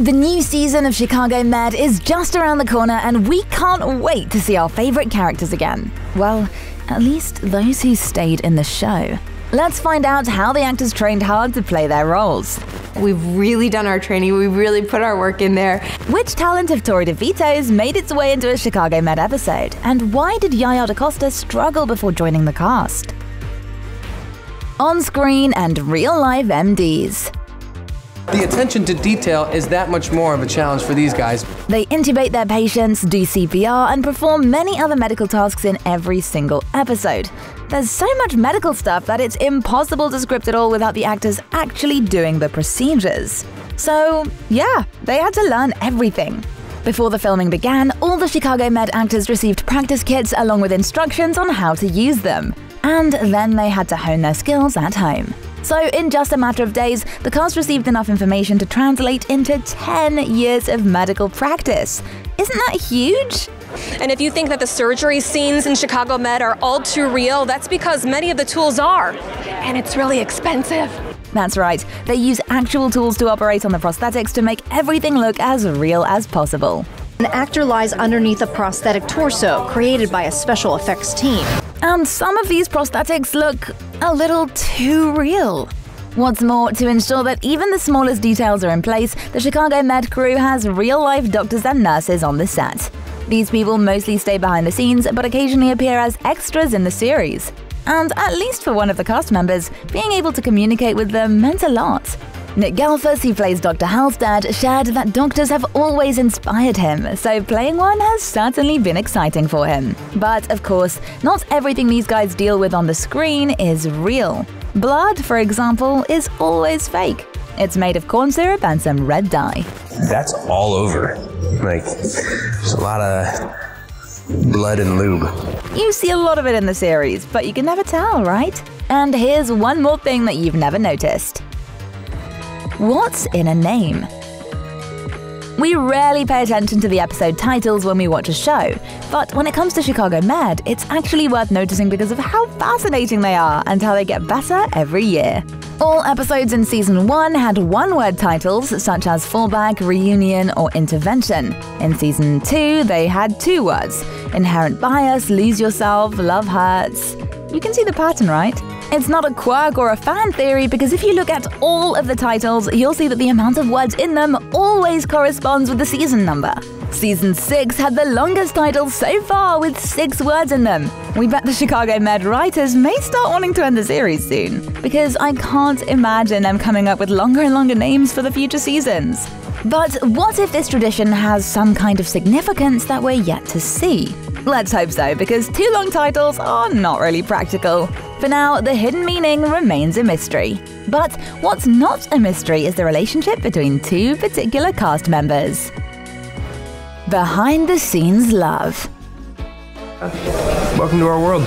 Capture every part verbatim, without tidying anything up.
The new season of Chicago Med is just around the corner, and we can't wait to see our favourite characters again. Well, at least those who stayed in the show. Let's find out how the actors trained hard to play their roles. We've really done our training, we really put our work in there. Which talent of Torrey DeVitto's made its way into a Chicago Med episode? And why did Yaya DaCosta struggle before joining the cast? On-screen and real-life M Ds. The attention to detail is that much more of a challenge for these guys. They intubate their patients, do C P R, and perform many other medical tasks in every single episode. There's so much medical stuff that it's impossible to script it all without the actors actually doing the procedures. So, yeah, they had to learn everything. Before the filming began, all the Chicago Med actors received practice kits along with instructions on how to use them. And then they had to hone their skills at home. So in just a matter of days, the cast received enough information to translate into ten years of medical practice. Isn't that huge? And if you think that the surgery scenes in Chicago Med are all too real, that's because many of the tools are. And it's really expensive. That's right. They use actual tools to operate on the prosthetics to make everything look as real as possible. An actor lies underneath a prosthetic torso created by a special effects team. And some of these prosthetics look a little too real. What's more, to ensure that even the smallest details are in place, the Chicago Med crew has real-life doctors and nurses on the set. These people mostly stay behind the scenes but occasionally appear as extras in the series. And at least for one of the cast members, being able to communicate with them meant a lot. Nick Gehlfuss, who plays Doctor Halstead, shared that doctors have always inspired him, so playing one has certainly been exciting for him. But, of course, not everything these guys deal with on the screen is real. Blood, for example, is always fake. It's made of corn syrup and some red dye. That's all over. Like, there's a lot of blood and lube. You see a lot of it in the series, but you can never tell, right? And here's one more thing that you've never noticed. What's in a name? We rarely pay attention to the episode titles when we watch a show, but when it comes to Chicago Med, it's actually worth noticing because of how fascinating they are and how they get better every year. All episodes in Season one had one-word titles such as Fallback, Reunion, or Intervention. In Season two, they had two words – Inherent Bias, Lose Yourself, Love Hurts. You can see the pattern, right? It's not a quirk or a fan theory because if you look at all of the titles, you'll see that the amount of words in them always corresponds with the season number. Season six had the longest title so far with six words in them. We bet the Chicago Med writers may start wanting to end the series soon, because I can't imagine them coming up with longer and longer names for the future seasons. But what if this tradition has some kind of significance that we're yet to see? Let's hope so, because too long titles are not really practical. For now, the hidden meaning remains a mystery. But what's not a mystery is the relationship between two particular cast members. Behind-the-scenes love. Welcome to our world.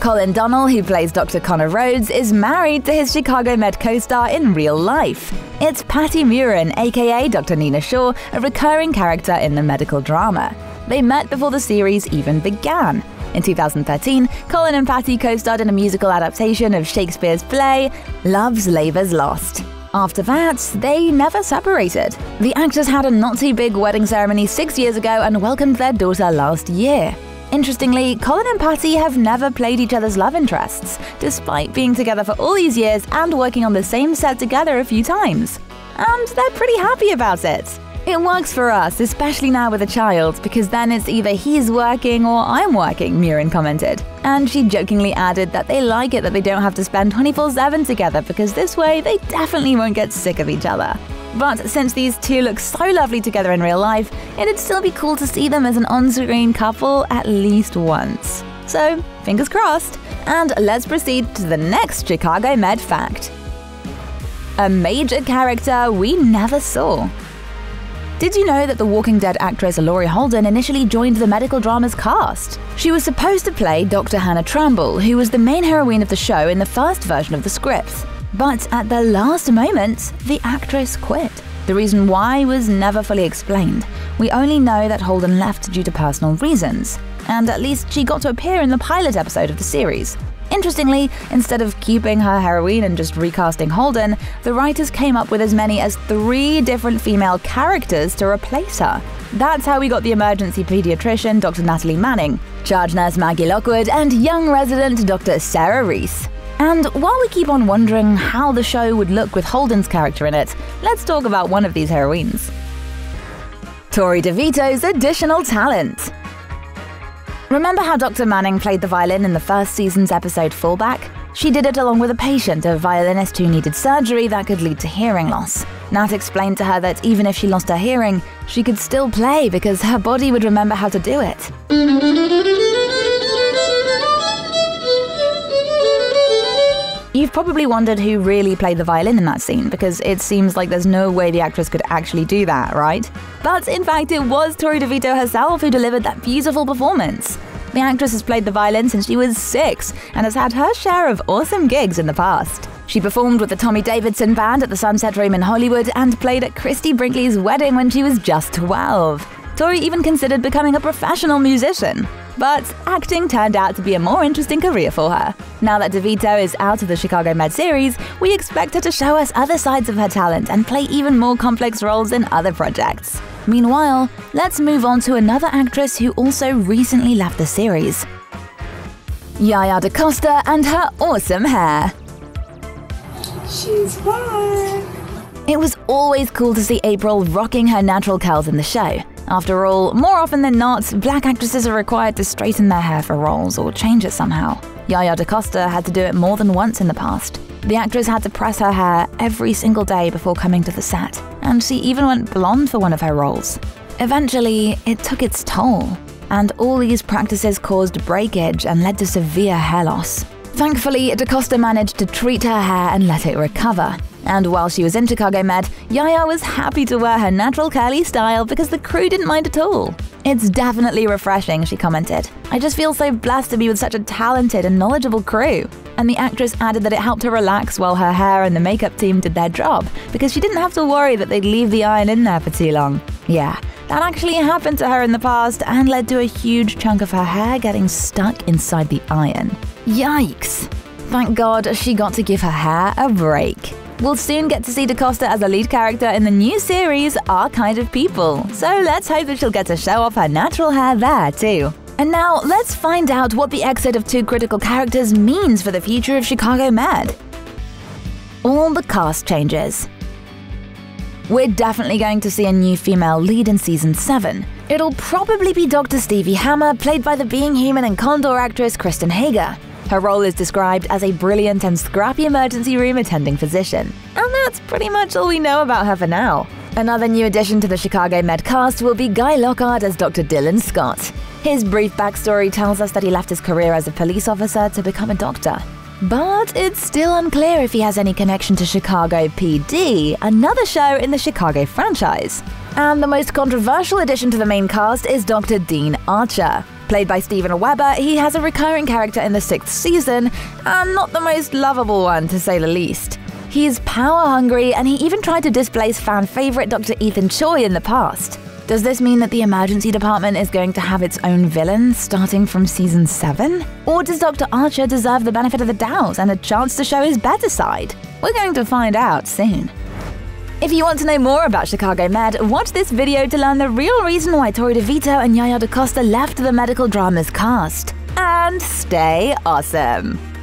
Colin Donnell, who plays Doctor Connor Rhodes, is married to his Chicago Med co-star in real life. It's Patti Murin, aka Doctor Nina Shaw, a recurring character in the medical drama. They met before the series even began. In two thousand thirteen, Colin and Patti co-starred in a musical adaptation of Shakespeare's play Love's Labour's Lost. After that, they never separated. The actors had a not-too-big wedding ceremony six years ago and welcomed their daughter last year. Interestingly, Colin and Patti have never played each other's love interests, despite being together for all these years and working on the same set together a few times. And they're pretty happy about it. It works for us, especially now with a child, because then it's either he's working or I'm working, Murin commented. And she jokingly added that they like it that they don't have to spend twenty-four seven together because this way they definitely won't get sick of each other. But since these two look so lovely together in real life, it'd still be cool to see them as an on-screen couple at least once. So, fingers crossed! And let's proceed to the next Chicago Med fact. A major character we never saw. Did you know that The Walking Dead actress Laurie Holden initially joined the medical drama's cast? She was supposed to play Doctor Hannah Trumbull, who was the main heroine of the show in the first version of the script. But at the last moment, the actress quit. The reason why was never fully explained. We only know that Holden left due to personal reasons. And at least she got to appear in the pilot episode of the series. Interestingly, instead of keeping her heroine and just recasting Holden, the writers came up with as many as three different female characters to replace her. That's how we got the emergency pediatrician Doctor Natalie Manning, charge nurse Maggie Lockwood, and young resident Doctor Sarah Reese. And while we keep on wondering how the show would look with Holden's character in it, let's talk about one of these heroines. Torrey DeVitto's additional talent. Remember how Doctor Manning played the violin in the first season's episode Fallback? She did it along with a patient, a violinist who needed surgery that could lead to hearing loss. Nat explained to her that even if she lost her hearing, she could still play because her body would remember how to do it. You've probably wondered who really played the violin in that scene, because it seems like there's no way the actress could actually do that, right? But in fact, it was Torrey DeVitto herself who delivered that beautiful performance. The actress has played the violin since she was six and has had her share of awesome gigs in the past. She performed with the Tommy Davidson band at the Sunset Room in Hollywood and played at Christie Brinkley's wedding when she was just twelve. Torrey even considered becoming a professional musician. But acting turned out to be a more interesting career for her. Now that DeVitto is out of the Chicago Med series, we expect her to show us other sides of her talent and play even more complex roles in other projects. Meanwhile, let's move on to another actress who also recently left the series. Yaya DaCosta and her awesome hair. She's back! It was always cool to see April rocking her natural curls in the show. After all, more often than not, black actresses are required to straighten their hair for roles or change it somehow. Yaya DaCosta had to do it more than once in the past. The actress had to press her hair every single day before coming to the set, and she even went blonde for one of her roles. Eventually, it took its toll, and all these practices caused breakage and led to severe hair loss. Thankfully, DaCosta managed to treat her hair and let it recover. And while she was in Chicago Med, Yaya was happy to wear her natural curly style because the crew didn't mind at all. "It's definitely refreshing," she commented. "I just feel so blessed to be with such a talented and knowledgeable crew." And the actress added that it helped her relax while her hair and the makeup team did their job, because she didn't have to worry that they'd leave the iron in there for too long. Yeah, that actually happened to her in the past and led to a huge chunk of her hair getting stuck inside the iron. Yikes! Thank God she got to give her hair a break. We'll soon get to see DaCosta as a lead character in the new series Our Kind of People, so let's hope that she'll get to show off her natural hair there too. And now let's find out what the exit of two critical characters means for the future of Chicago Med. All the cast changes. We're definitely going to see a new female lead in season seven. It'll probably be Doctor Stevie Hammer, played by the Being Human and Condor actress Kristen Hager. Her role is described as a brilliant and scrappy emergency room attending physician. And that's pretty much all we know about her for now. Another new addition to the Chicago Med cast will be Guy Lockhart as Doctor Dylan Scott. His brief backstory tells us that he left his career as a police officer to become a doctor. But it's still unclear if he has any connection to Chicago P D, another show in the Chicago franchise. And the most controversial addition to the main cast is Doctor Dean Archer. Played by Steven Weber, he has a recurring character in the sixth season, and not the most lovable one, to say the least. He's power-hungry, and he even tried to displace fan favorite Doctor Ethan Choi in the past. Does this mean that the emergency department is going to have its own villain starting from season seven? Or does Doctor Archer deserve the benefit of the doubt and a chance to show his better side? We're going to find out soon. If you want to know more about Chicago Med, watch this video to learn the real reason why Torrey DeVitto and Yaya DaCosta left the medical drama's cast. And stay awesome!